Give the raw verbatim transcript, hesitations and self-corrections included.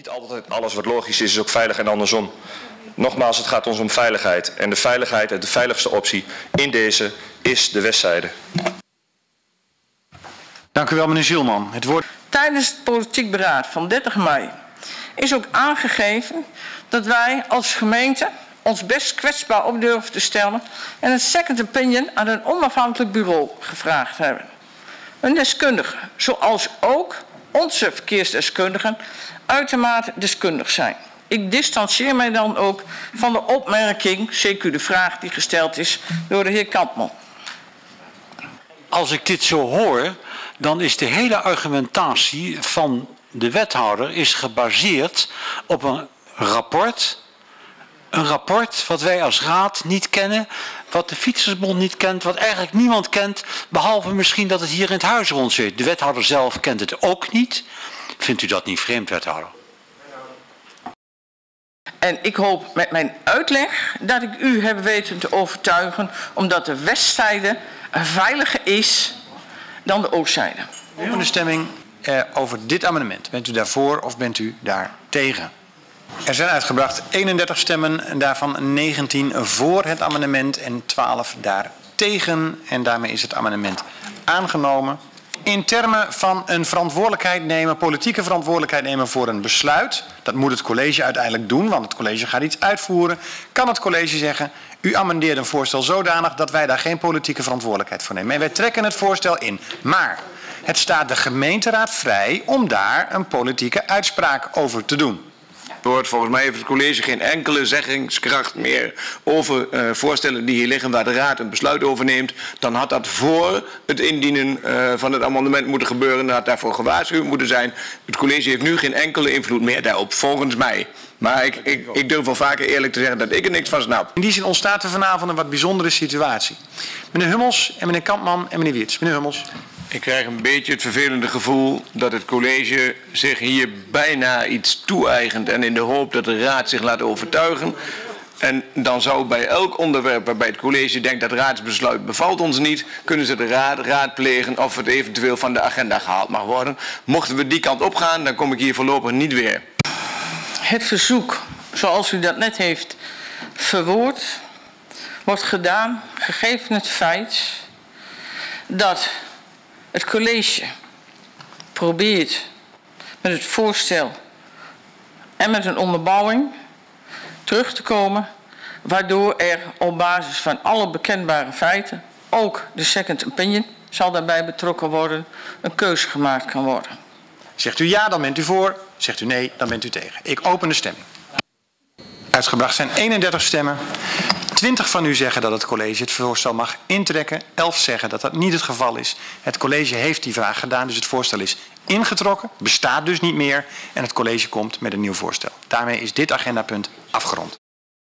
Niet altijd alles wat logisch is, is ook veilig en andersom. Nogmaals, het gaat ons om veiligheid. En de veiligheid en de veiligste optie in deze is de westzijde. Dank u wel, meneer Zielman. Het woord... Tijdens het politiek beraad van dertig mei is ook aangegeven dat wij als gemeente ons best kwetsbaar op durven te stellen en een second opinion aan een onafhankelijk bureau gevraagd hebben. Een deskundige, zoals ook onze verkeersdeskundigen uitermate deskundig zijn. Ik distancieer mij dan ook van de opmerking, C Q de vraag die gesteld is door de heer Kampman. Als ik dit zo hoor, dan is de hele argumentatie van de wethouder is gebaseerd op een rapport. Een rapport wat wij als raad niet kennen, wat de Fietsersbond niet kent, wat eigenlijk niemand kent, behalve misschien dat het hier in het huis rond zit. De wethouder zelf kent het ook niet. Vindt u dat niet vreemd, wethouder? En ik hoop met mijn uitleg dat ik u heb weten te overtuigen, omdat de westzijde veiliger is dan de oostzijde. Opende stemming eh, over dit amendement. Bent u daarvoor of bent u daar tegen? Er zijn uitgebracht eenendertig stemmen en daarvan negentien voor het amendement en twaalf daartegen. En daarmee is het amendement aangenomen. In termen van een verantwoordelijkheid nemen, politieke verantwoordelijkheid nemen voor een besluit, dat moet het college uiteindelijk doen, want het college gaat iets uitvoeren, kan het college zeggen, u amendeert een voorstel zodanig dat wij daar geen politieke verantwoordelijkheid voor nemen. En wij trekken het voorstel in. Maar het staat de gemeenteraad vrij om daar een politieke uitspraak over te doen. Volgens mij heeft het college geen enkele zeggingskracht meer over uh, voorstellen die hier liggen waar de raad een besluit over neemt. Dan had dat voor het indienen uh, van het amendement moeten gebeuren. Dan had daarvoor gewaarschuwd moeten zijn. Het college heeft nu geen enkele invloed meer daarop, volgens mij. Maar ik, ik, ik durf wel vaker eerlijk te zeggen dat ik er niks van snap. In die zin ontstaat er vanavond een wat bijzondere situatie. Meneer Hummels en meneer Kampman en meneer Wiets. Meneer Hummels. Ik krijg een beetje het vervelende gevoel dat het college zich hier bijna iets toe-eigent en in de hoop dat de raad zich laat overtuigen. En dan zou bij elk onderwerp waarbij het college denkt dat raadsbesluit bevalt ons niet, kunnen ze de raad raadplegen of het eventueel van de agenda gehaald mag worden. Mochten we die kant op gaan, dan kom ik hier voorlopig niet weer. Het verzoek, zoals u dat net heeft verwoord, wordt gedaan gegeven het feit dat het college probeert met het voorstel en met een onderbouwing terug te komen, waardoor er op basis van alle bekendbare feiten, ook de second opinion zal daarbij betrokken worden, een keuze gemaakt kan worden. Zegt u ja, dan bent u voor. Zegt u nee, dan bent u tegen. Ik open de stemming. Uitgebracht zijn eenendertig stemmen. twintig van u zeggen dat het college het voorstel mag intrekken. elf zeggen dat dat niet het geval is. Het college heeft die vraag gedaan, dus het voorstel is ingetrokken. Bestaat dus niet meer. En het college komt met een nieuw voorstel. Daarmee is dit agendapunt afgerond.